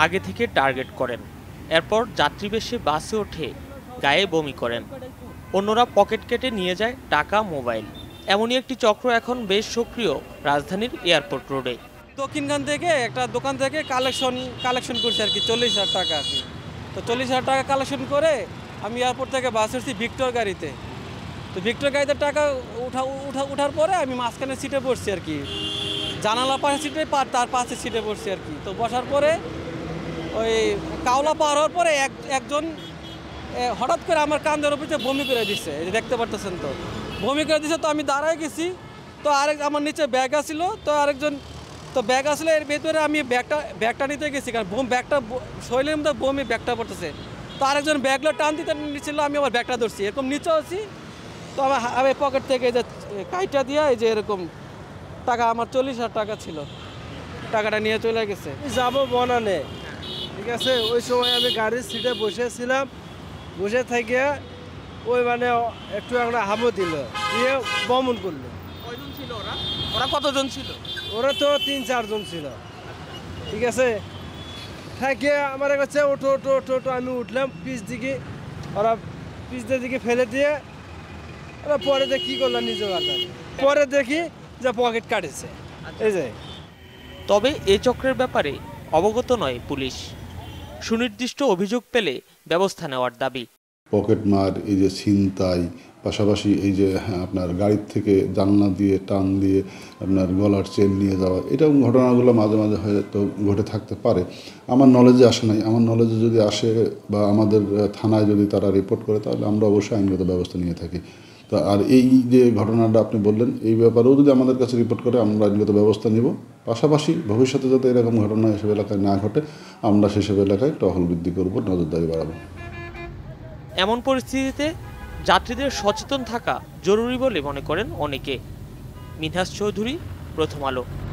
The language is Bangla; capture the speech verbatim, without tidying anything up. आगे थेके टार्गेट करें एरपर यात्री बेशे बासे उठे गाए बमी करें अन्यरा पकेट केटे निये जाए टाका मोबाइल एमनई एकटी चक्र एखन बेश सक्रिय राजधानीर एयरपोर्ट रोडे दक्षिणखान थेके एकटा दोकान थेके कालेक्शन कालेक्शन करछे आरकि चल्लिश हाजार टाका आरकि तो चल्लिश हाजार टाका कालेक्शन करे आमि एयरपोर्ट थेके बासे उठछि भिक्टर गाड़ीते तो भिक्टर गाड़ीते टाका उठा उठा उठार परे आमि माझखाने सीटे बसछि आरकि জানালা পাশে সিটে পার তার পাশে সিটে বসছি আর কি তো বসার পরে ওই কাওলা পার হওয়ার পরে এক একজন হঠাৎ করে আমার কাঁধের উপরে বমি করে দিচ্ছে এই যে দেখতে পারতেছেন তো বমি করে দিছে তো আমি দাঁড়ায় গেছি তো আরেক আমার নিচে ব্যাগ আছিল তো আরেকজন তো ব্যাগ আসলে এর ভিতরে আমি ব্যাগটা ব্যাগটা নিতে গেছি কারণ বমি ব্যাগটা শরীরের মধ্যে বমি ব্যাগটা পড়তেছে তো আরেকজন ব্যাগটা টান দিতে নিছিল আমি আবার ব্যাগটা ধরছি এরকম নিচে আছি তো আমার আমি পকেট থেকে এই যে কাইটা দিয়া এই যে এরকম টাকা আমার চল্লিশ হাজার টাকা ছিল টাকাটা নিয়ে চলে গেছে যাব বনানে ঠিক আছে ওই সময় আমি গাড়ির সিটে বসেছিলাম বসে থেকে ওই মানে একটু একটা হামো দিল দিয়ে বমন করলো কয়জন ছিল ওরা ওরা কতজন ছিল ওরা তো তিন চারজন ছিল ঠিক আছে থেকে আমার কাছে ওঠো ওঠো ওঠো ওঠো আমি উঠলাম পিছ দিকে ওরা পিছ দিকে ফেলে দিয়ে ওরা পরে দেখি কী করলাম নিজে বাড়ি পরে দেখি পকেট কাটেছে তবে এই চক্রের ব্যাপারে অবগত নয় পুলিশ সুনির্দিষ্ট অভিযোগ পেলে ব্যবস্থা নেওয়ার দাবি পকেটমার এই যে ছিনতাই পাশাপাশি এই যে আপনার গাড়ির থেকে জানলা দিয়ে টান দিয়ে আপনার গলার চেন নিয়ে যাওয়া এটা ঘটনাগুলো মাঝে মাঝে হয়তো ঘটে থাকতে পারে আমার নলেজে আসে নাই আমার নলেজে যদি আসে বা আমাদের থানায় যদি তারা রিপোর্ট করে তাহলে আমরা অবশ্যই আইনগত ব্যবস্থা নিয়ে থাকি तो और ये घटनाटा आपनी बोलें ये ব্যাপারেও যদি আমাদের কাছে রিপোর্ট করে আমরা আইনগত ব্যবস্থা নিব পাশাপাশি ভবিষ্যতে যাতে এরকম ঘটনা এসব এলাকায় না ঘটে আমরা সেসব এলাকায় টহল বৃদ্ধি করব নজরদারি বাড়াবো এমন পরিস্থিতিতে যাত্রীদের সচেতন থাকা জরুরি বলে মনে করেন অনেকে মিনহাস চৌধুরী প্রথম আলো।